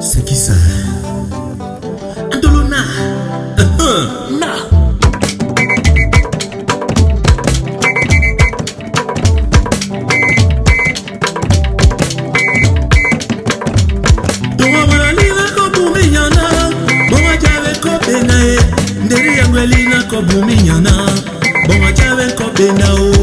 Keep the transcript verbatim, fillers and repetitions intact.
C'est qui ça? Adolona. Na. Dowa mwanalina kobuminyana, bowa jawe kopena e. Nderi yangu elina kobuminyana, bowa jawe kopena o.